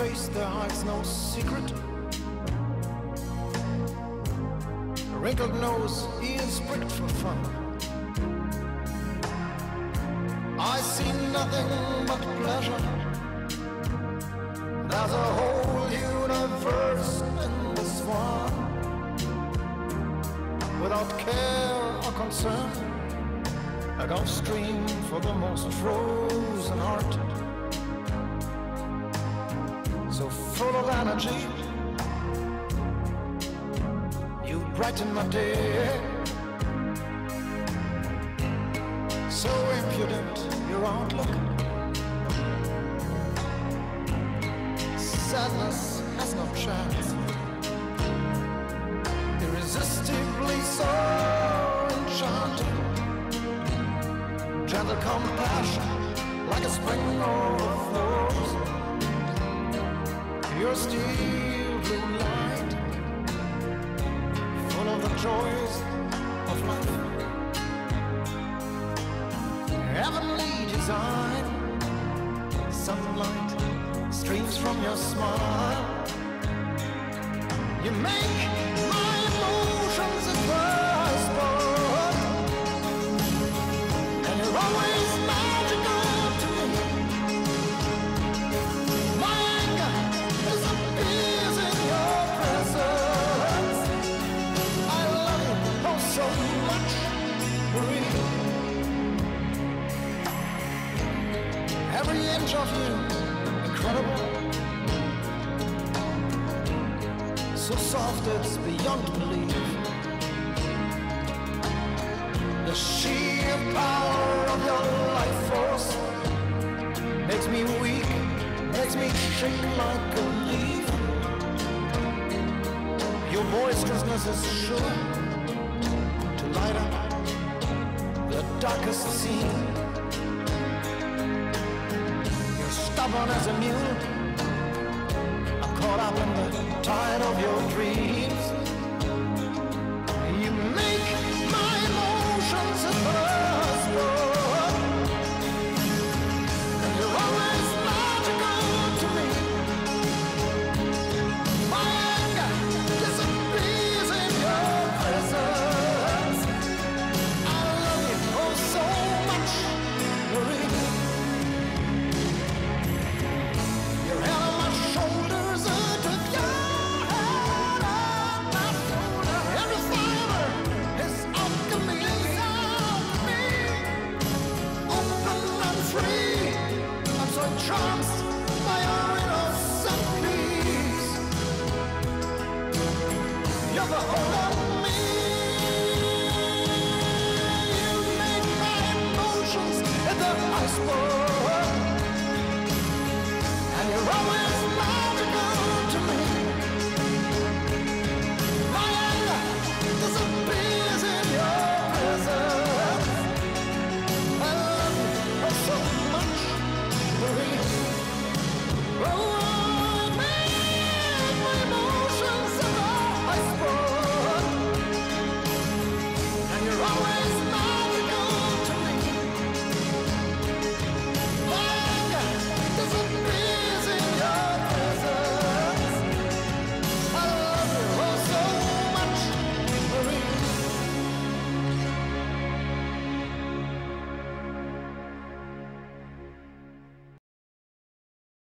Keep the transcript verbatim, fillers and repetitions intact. face there hides no secret. A wrinkled nose, ears pricked for fun. I see nothing but pleasure. There's a whole universe in this one. Without care or concern, a Gulf Stream for the most frozen heart. So full of energy, you brighten my day. So impudent, your outlook. Sadness has no chance. Irresistibly so enchanting. Gentle compassion, like a spring overflows. Your steel blue light, full of the joys of life. Heavenly design, sunlight streams from your smile. You make my emotions a passport, and you're always magical to me. My disappears in your presence. I love you oh so much, Marie. Every inch of you, incredible. So soft it's beyond belief. The sheer power of your life force makes me weak, makes me shake like a leaf. Your boisterousness is sure to light up the darkest scene. You're stubborn as a mule. I'm caught up in the tide of your dreams. You make my emotions a passport, and you're always to me. My anger disappears in your presence. I love you oh so much, Marie. Your head on my shoulders, took your head on my shoulders. Every fiber is out to me, is out to me. Open and free, I'm so charmed. Oh,